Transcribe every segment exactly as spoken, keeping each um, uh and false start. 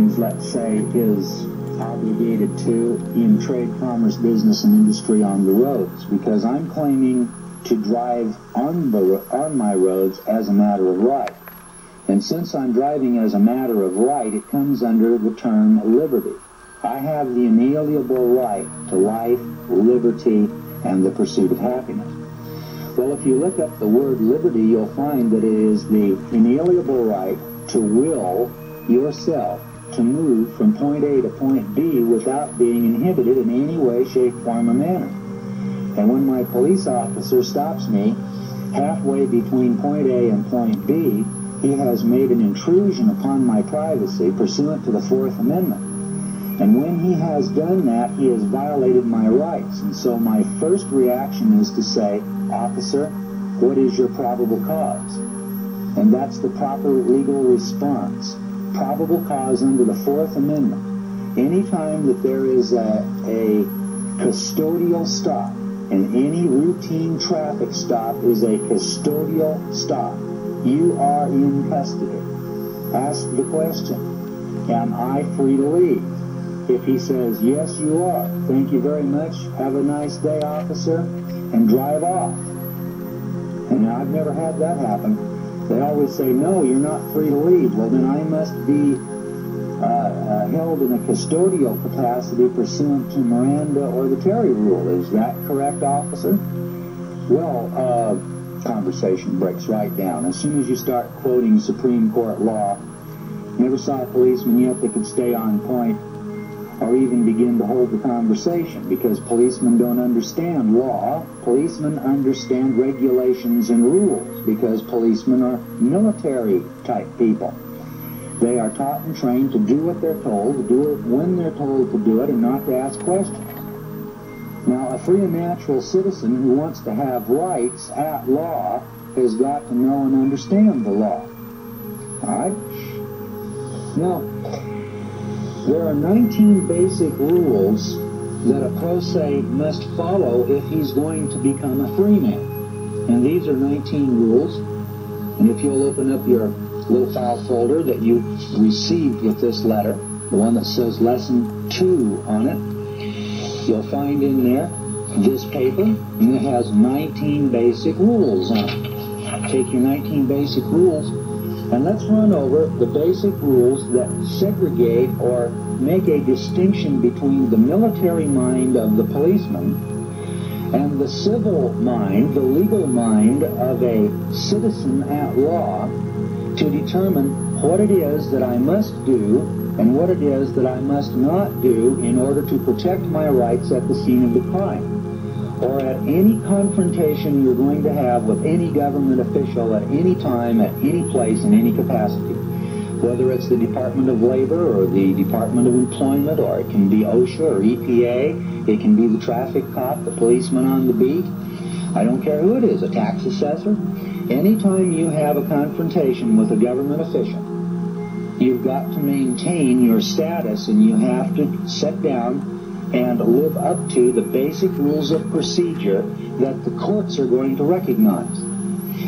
things, let's say, is obligated to in trade, commerce, business, and industry on the roads, because I'm claiming to drive on, the, on my roads as a matter of right. And since I'm driving as a matter of right, it comes under the term liberty. I have the inalienable right to life, liberty, and the pursuit of happiness. Well, if you look up the word liberty, you'll find that it is the inalienable right to will yourself to move from point A to point B without being inhibited in any way, shape, form, or manner. And when my police officer stops me halfway between point A and point B, he has made an intrusion upon my privacy pursuant to the Fourth Amendment. And when he has done that, he has violated my rights. And so my first reaction is to say, "Officer, what is your probable cause?" And that's the proper legal response. Probable cause under the Fourth Amendment. Anytime that there is a, a custodial stop, and any routine traffic stop is a custodial stop, you are in custody. Ask the question, am I free to leave? If he says, yes, you are, thank you very much, have a nice day, officer, and drive off. And now, I've never had that happen. They always say, no, you're not free to leave. Well, then I must be uh, uh, held in a custodial capacity pursuant to Miranda or the Terry rule. Is that correct, officer? Well, uh, conversation breaks right down. As soon as you start quoting Supreme Court law, never saw a policeman yet that could stay on point or even begin to hold the conversation, because policemen don't understand law. Policemen understand regulations and rules, because policemen are military-type people. They are taught and trained to do what they're told, to do it when they're told to do it, and not to ask questions. Now, a free and natural citizen who wants to have rights at law has got to know and understand the law. All right? Now, there are nineteen basic rules that a pro se must follow if he's going to become a free man. And these are nineteen rules. And if you'll open up your little file folder that you received with this letter, the one that says Lesson two on it, you'll find in there this paper, and it has nineteen basic rules on it. Take your nineteen basic rules, and let's run over the basic rules that segregate or make a distinction between the military mind of the policeman and the civil mind, the legal mind of a citizen at law, to determine what it is that I must do and what it is that I must not do in order to protect my rights at the scene of the crime, or at any confrontation you're going to have with any government official at any time, at any place, in any capacity. Whether it's the Department of Labor or the Department of Employment, or it can be OSHA or E P A, it can be the traffic cop, the policeman on the beat, I don't care who it is, a tax assessor. Anytime you have a confrontation with a government official, you've got to maintain your status, and you have to sit down and live up to the basic rules of procedure that the courts are going to recognize.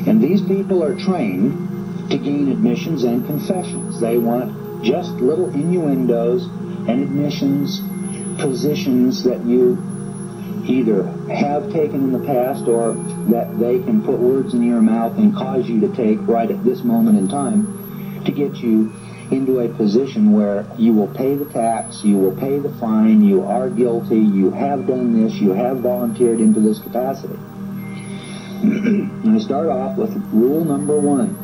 And these people are trained to gain admissions and confessions. They want just little innuendos and admissions, positions that you either have taken in the past or that they can put words in your mouth and cause you to take right at this moment in time to get you into a position where you will pay the tax, you will pay the fine, you are guilty, you have done this, you have volunteered into this capacity. I start off with rule number one.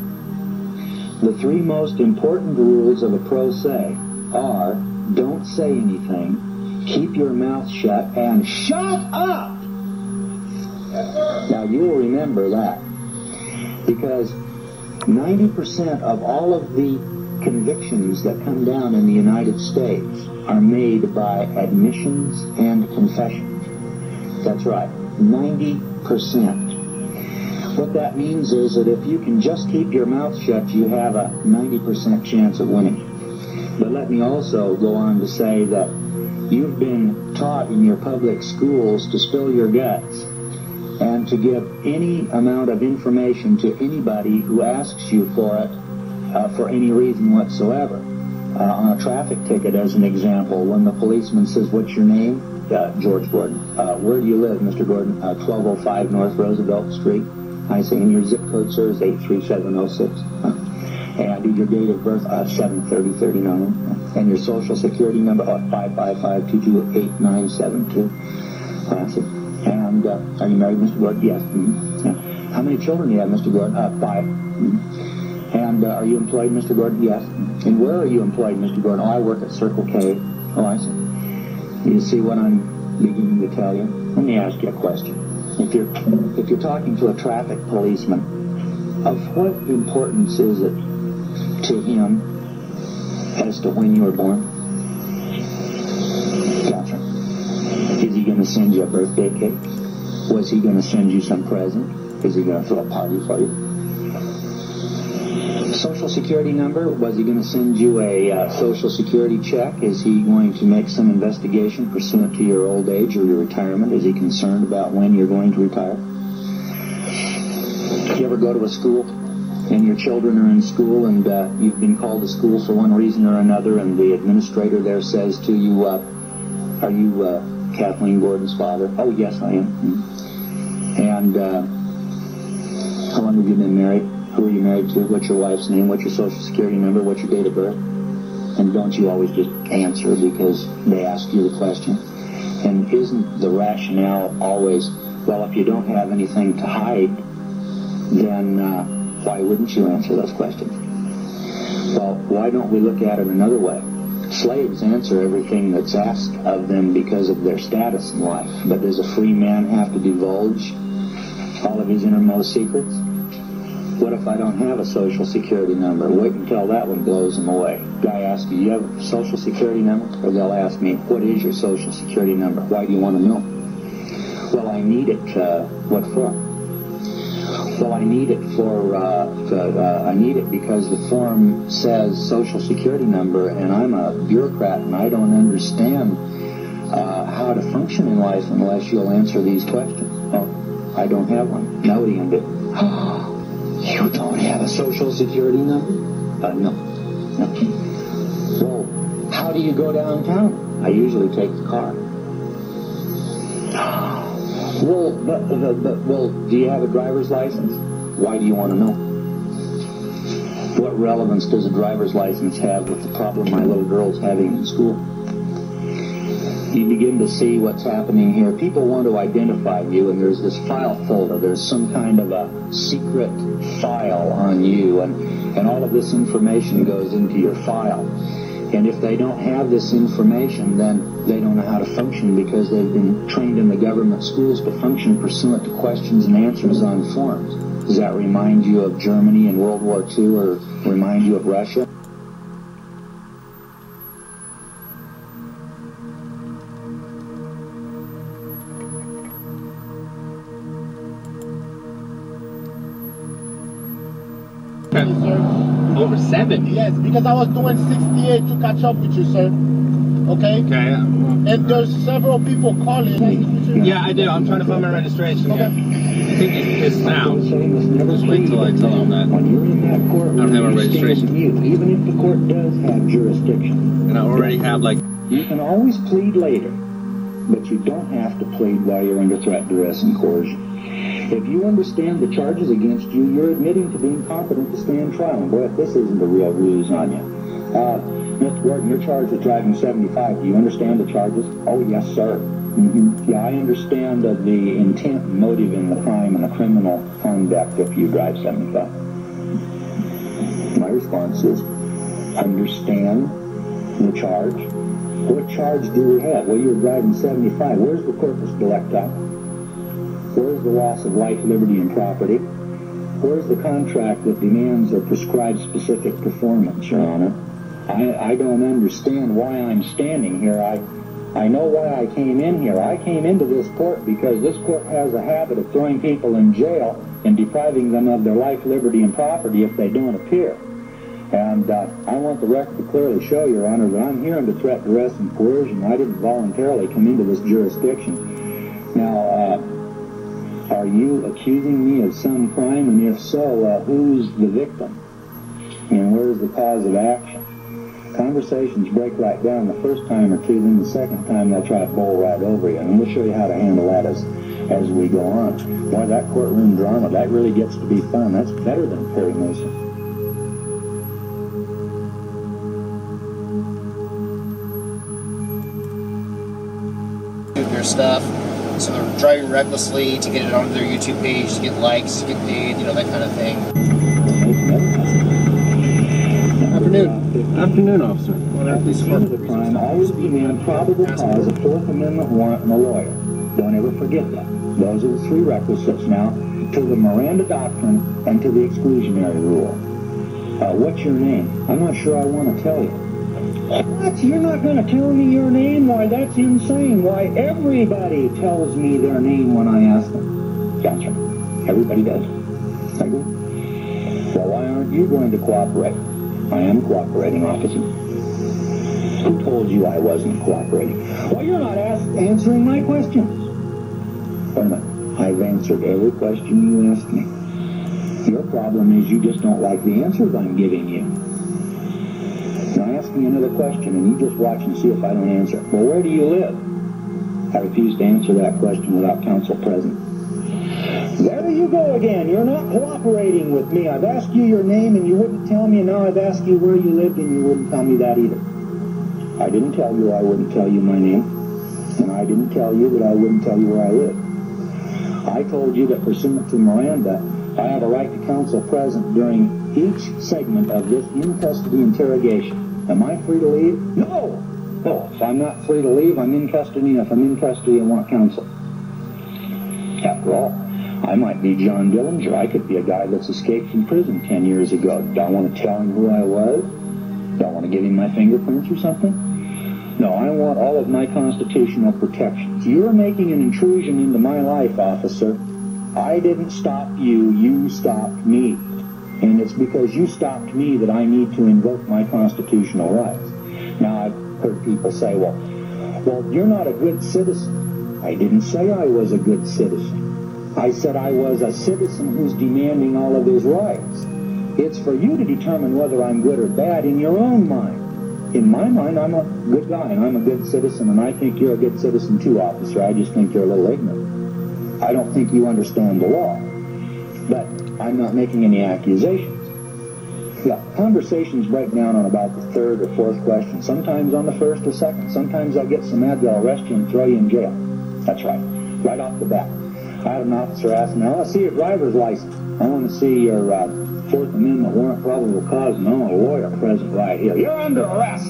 The three most important rules of a pro se are, don't say anything, keep your mouth shut, and shut up! Yes, sir. Now, you'll remember that, because ninety percent of all of the convictions that come down in the United States are made by admissions and confessions. That's right, ninety percent. What that means is that if you can just keep your mouth shut, you have a ninety percent chance of winning. But let me also go on to say that you've been taught in your public schools to spill your guts and to give any amount of information to anybody who asks you for it, Uh, for any reason whatsoever. uh, on a traffic ticket as an example, when the policeman says, "What's your name?" Uh, George Gordon. Uh, where do you live, Mister Gordon? Uh, twelve oh five North Roosevelt Street. I say, and your zip code, sir, is eight three seven oh six. Huh. And your date of birth, uh, seven thirty thirty-nine. And your social security number, uh, five five five, two two eight, nine seven two. Uh, so, and uh, are you married, Mister Gordon? Yes. Mm-hmm. Yeah. How many children do you have, Mister Gordon? Uh, five. Mm-hmm. And uh, are you employed, Mister Gordon? Yes. And where are you employed, Mister Gordon? Oh, I work at Circle K. Oh, I see. You see what I'm beginning to tell you? Let me ask you a question. If you're, if you're talking to a traffic policeman, of what importance is it to him as to when you were born? Gotcha. Is he going to send you a birthday cake? Was he going to send you some present? Is he going to throw a party for you? Social security number, was he going to send you a uh, social security check? Is he going to make some investigation pursuant to your old age or your retirement? Is he concerned about when you're going to retire? You ever go to a school and your children are in school and uh, you've been called to school for one reason or another and the administrator there says to you, uh, are you uh, Kathleen Gordon's father? Oh, yes, I am. And uh, how long have you been married? Who are you married to? What's your wife's name? What's your social security number? What's your date of birth? And don't you always just answer because they ask you the question? And isn't the rationale always, well, if you don't have anything to hide, then uh, why wouldn't you answer those questions? Well, why don't we look at it another way? Slaves answer everything that's asked of them because of their status in life. But does a free man have to divulge all of his innermost secrets? What if I don't have a social security number? Wait until that one blows them away. Guy asks you, you have a social security number? Or they'll ask me, what is your social security number? Why do you want to know? Well, I need it. Uh, what for? Well, I need it for, uh, for uh, I need it because the form says social security number, and I'm a bureaucrat, and I don't understand uh, how to function in life unless you'll answer these questions. Oh, I don't have one. Now what do you going to do? You don't have a social security number? Uh, no. no. So, how do you go downtown? I usually take the car. Well, but, but, but, well, do you have a driver's license? Why do you want to know? What relevance does a driver's license have with the problem my little girl's having in school? You begin to see what's happening here. People want to identify you, and there's this file folder. There's some kind of a secret file on you, and, and all of this information goes into your file. And if they don't have this information, then they don't know how to function because they've been trained in the government schools to function pursuant to questions and answers on forms. Does that remind you of Germany in World War Two or remind you of Russia? Over seventy? Yes, because I was doing sixty-eight to catch up with you, sir. Okay? Okay. Yeah. And there's several people calling. Yeah, yeah, I do. I'm trying to find my registration. Okay. Yeah. I think he's pissed now. Just wait till I tell him that. When you're in that court, I don't have a registration. You, even if the court does have jurisdiction. And I already have, like... You can always plead later, but you don't have to plead while you're under threat, duress, and coercion. If you understand the charges against you, you're admitting to being competent to stand trial. And boy, this isn't a real ruse on you. Uh, Mister Gordon, you're charged with driving seventy-five. Do you understand the charges? Oh, yes, sir. Mm-hmm. Yeah, I understand uh, the intent and motive in the crime and the criminal conduct if you drive seventy-five. My response is, understand the charge. What charge do we have? Well, you were driving seventy-five. Where's the corpus delicti? Where's the loss of life, liberty, and property? Where's the contract that demands or prescribes specific performance, Your Honor? I, I don't understand why I'm standing here. I, I know why I came in here. I came into this court because this court has a habit of throwing people in jail and depriving them of their life, liberty, and property if they don't appear. And uh, I want the record to clearly show, Your Honor, that I'm here under threat, duress, and coercion. I didn't voluntarily come into this jurisdiction. Now, uh... are you accusing me of some crime? And if so, uh, who's the victim? And where's the cause of action? conversations break right down the first time or two, then the second time they'll try to bowl right over you. And we'll show you how to handle that as as we go on. Boy, that courtroom drama, that really gets to be fun. That's better than Perry Mason. Their stuff, so they're driving recklessly to get it onto their YouTube page, to get likes, to get paid, you know, that kind of thing. Afternoon. Afternoon, officer. The crime always be the improbable cause, a Fourth Amendment warrant, and a lawyer. Don't ever forget that. Those are the three requisites now to the Miranda Doctrine and to the exclusionary rule. Uh, what's your name? I'm not sure I want to tell you. What? You're not going to tell me your name? Why, that's insane. Why, everybody tells me their name when I ask them. Gotcha. Everybody does. I go, well, why aren't you going to cooperate? I am cooperating, officer. Who told you I wasn't cooperating? Well, you're not ask answering my questions. Wait a minute. I've answered every question you asked me. Your problem is you just don't like the answers I'm giving you. Now ask me another question, and you just watch and see if I don't answer. Well, where do you live? I refuse to answer that question without counsel present. There you go again. You're not cooperating with me. I've asked you your name, and you wouldn't tell me, and now I've asked you where you lived, and you wouldn't tell me that either. I didn't tell you I wouldn't tell you my name, and I didn't tell you that I wouldn't tell you where I live. I told you that pursuant to Miranda, I have a right to counsel present during each segment of this in-custody interrogation. Am I free to leave? No! Oh, if I'm not free to leave, I'm in custody, and if I'm in custody, I want counsel. After all, I might be John Dillinger. I could be a guy that's escaped from prison ten years ago. Do I want to tell him who I was? Do I want to give him my fingerprints or something? No, I want all of my constitutional protections. You're making an intrusion into my life, officer. I didn't stop you. You stopped me. And it's because you stopped me that I need to invoke my constitutional rights. Now, I've heard people say, well, well, you're not a good citizen. I didn't say I was a good citizen. I said I was a citizen who's demanding all of his rights. It's for you to determine whether I'm good or bad in your own mind. In my mind, I'm a good guy, and I'm a good citizen, and I think you're a good citizen too, officer. I just think you're a little ignorant. I don't think you understand the law. But I'm not making any accusations. Yeah, conversations break down on about the third or fourth question, sometimes on the first or second. Sometimes I'll get some mad, they'll arrest you and throw you in jail. That's right, right off the bat. I had an officer ask me, I want to see your driver's license. I want to see your uh, Fourth Amendment warrant, probable cause, and I want a lawyer present right here. You're under arrest.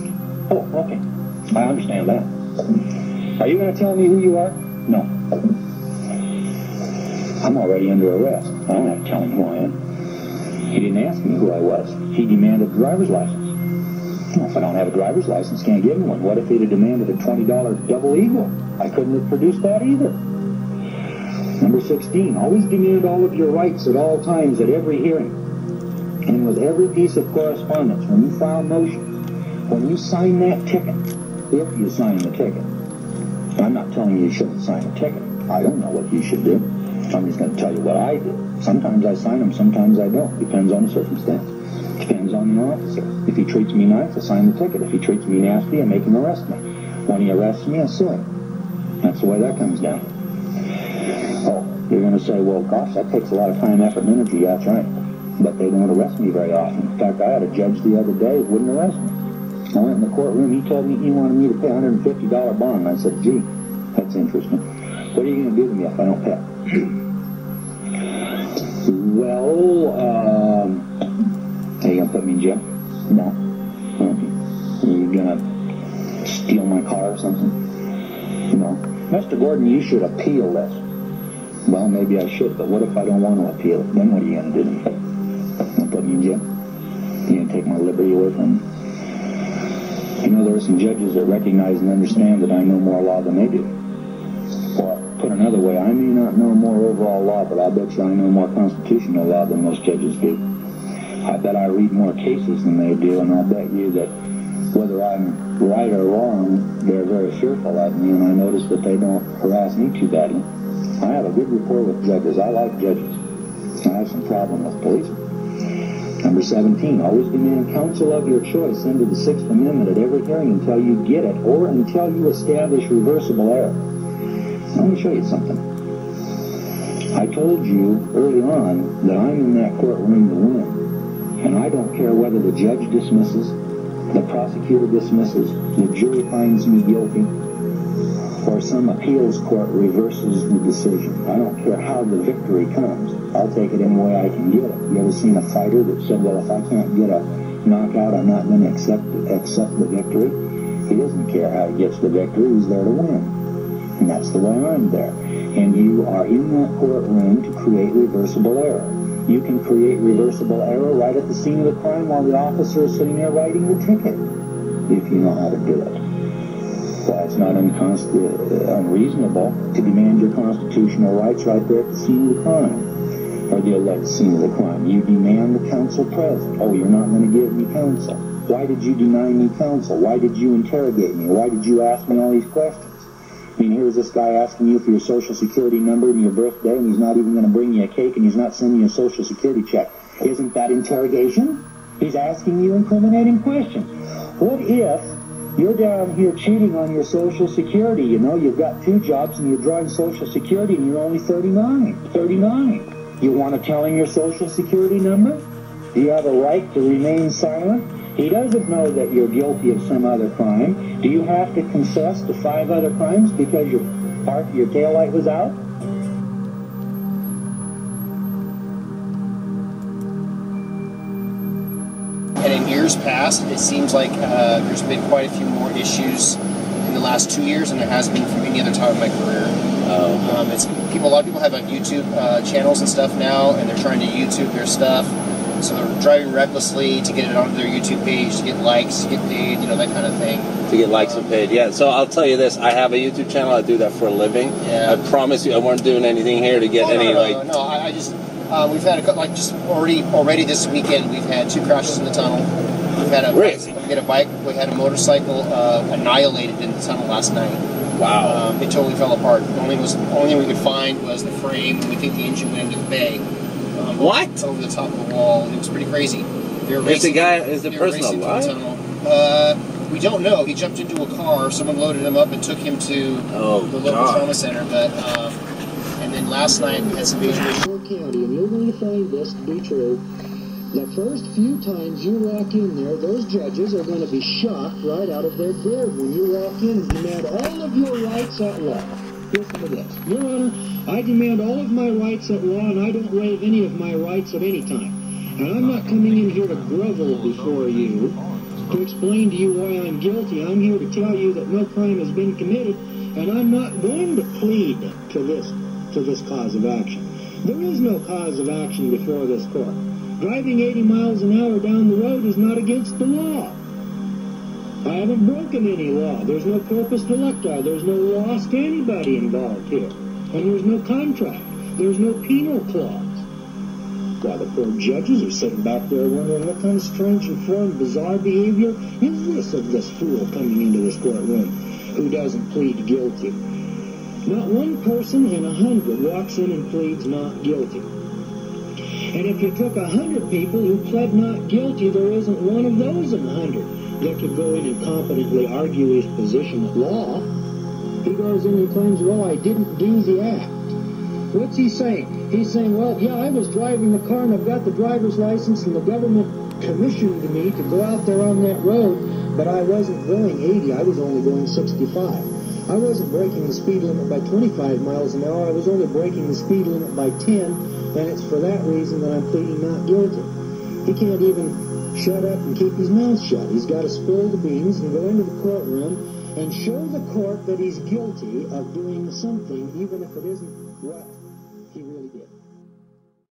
Oh, okay. I understand that. Are you going to tell me who you are? No. I'm already under arrest. I don't have to tell him who I am. He didn't ask me who I was. He demanded a driver's license. Well, if I don't have a driver's license, can't give him one. What if he'd have demanded a twenty dollar double eagle? I couldn't have produced that either. Number sixteen, always demand all of your rights at all times at every hearing. And with every piece of correspondence, when you file motions, when you sign that ticket, if you sign the ticket. I'm not telling you you shouldn't sign a ticket. I don't know what you should do. I'm just going to tell you what I do. Sometimes I sign them, sometimes I don't. Depends on the circumstance. Depends on the officer. If he treats me nice, I sign the ticket. If he treats me nasty, I make him arrest me. When he arrests me, I sue him. That's the way that comes down. Oh, you're going to say, well, gosh, that takes a lot of time, effort, and energy. That's right. But they don't arrest me very often. In fact, I had a judge the other day who wouldn't arrest me. I went in the courtroom. He told me he wanted me to pay a one hundred fifty dollar bond. I said, gee, that's interesting. What are you going to do to me if I don't pay? Well, um, are you going to put me in jail? No. Are you going to steal my car or something? No. Mister Gordon, you should appeal this. Well, maybe I should, but what if I don't want to appeal it? Then what are you going to do to me? Going to put me in jail? Are you going to take my liberty away from me? You know, there are some judges that recognize and understand that I know more law than they do. Or, put another way, I may not know more overall law, but I bet you I know more constitutional law than most judges do. I bet I read more cases than they do, and I bet you that whether I'm right or wrong, they're very fearful of me, and I notice that they don't harass me too badly. I have a good rapport with judges. I like judges. I have some problem with police. Number seventeen, always demand counsel of your choice under the Sixth Amendment at every hearing until you get it or until you establish reversible error. Now, let me show you something. I told you early on that I'm in that courtroom to win, and I don't care whether the judge dismisses, the prosecutor dismisses, the jury finds me guilty, or some appeals court reverses the decision. I don't care how the victory comes. I'll take it any way I can get it. You ever seen a fighter that said, well, if I can't get a knockout, I'm not going to accept accept the victory? He doesn't care how he gets the victory. He's there to win. And that's the way I'm there. And you are in that courtroom to create reversible error. You can create reversible error right at the scene of the crime while the officer is sitting there writing the ticket, if you know how to do it. Why it's not unreasonable to demand your constitutional rights right there at the scene of the crime, or the alleged scene of the crime. You demand the counsel present. Oh, you're not going to give me counsel. Why did you deny me counsel? Why did you interrogate me? Why did you ask me all these questions? I mean, here's this guy asking you for your social security number and your birthday, and he's not even going to bring you a cake, and he's not sending you a social security check. Isn't that interrogation? He's asking you incriminating questions. What if you're down here cheating on your Social Security? You know, you've got two jobs and you're drawing Social Security and you're only thirty-nine. thirty-nine. You want to tell him your Social Security number? Do you have a right to remain silent? He doesn't know that you're guilty of some other crime. Do you have to confess to five other crimes because your park, your taillight was out? And in years past, it seems like uh, there's been quite a few more issues in the last two years than there has been from any other time in my career. Oh. Um, it's people. A lot of people have like YouTube uh, channels and stuff now, and they're trying to YouTube their stuff. So they're driving recklessly to get it onto their YouTube page, to get likes, to get paid, you know, that kind of thing. To get likes and paid, yeah. So I'll tell you this, I have a YouTube channel, I do that for a living. Yeah. I promise you I weren't doing anything here to get oh, no, any, no, like... No, no, I, I just... Uh, we've had a, like just already already this weekend. We've had two crashes in the tunnel. We've had a bike, we had a bike. We had a motorcycle uh, annihilated in the tunnel last night. Wow! Um, it totally fell apart. The only was only thing we could find was the frame. We think the engine went into the bay. Um, what? Over the top of the wall. It was pretty crazy. They were is racing, the guy? Is the person alive? The uh, we don't know. He jumped into a car. Someone loaded him up and took him to oh, the local God. trauma center. But. Uh, And then last night we had some major county, and you're going to find this to be true. The first few times you walk in there, those judges are going to be shocked right out of their grave when you walk in and demand all of your rights at law. Listen to this. Your Honor, I demand all of my rights at law, and I don't waive any of my rights at any time. And I'm not coming in here to grovel before you, to explain to you why I'm guilty. I'm here to tell you that no crime has been committed, and I'm not going to plead to this. to this cause of action. There is no cause of action before this court. Driving eighty miles an hour down the road is not against the law. I haven't broken any law. There's no corpus delicti. There's no loss to anybody involved here. And there's no contract. There's no penal clause. Why, the poor judges are sitting back there wondering what kind of strange and foreign bizarre behavior is this of this fool coming into this courtroom who doesn't plead guilty. Not one person in a hundred walks in and pleads not guilty. And if you took a hundred people who pled not guilty, there isn't one of those in a hundred that could go in and competently argue his position at law. He goes in and claims, well, I didn't do the act. What's he saying? He's saying, well, yeah, I was driving the car and I've got the driver's license and the government commissioned me to go out there on that road, but I wasn't going eighty, I was only going sixty-five. I wasn't breaking the speed limit by twenty-five miles an hour, I was only breaking the speed limit by ten, and it's for that reason that I'm pleading not guilty. He can't even shut up and keep his mouth shut. He's got to spill the beans and go into the courtroom and show the court that he's guilty of doing something, even if it isn't right.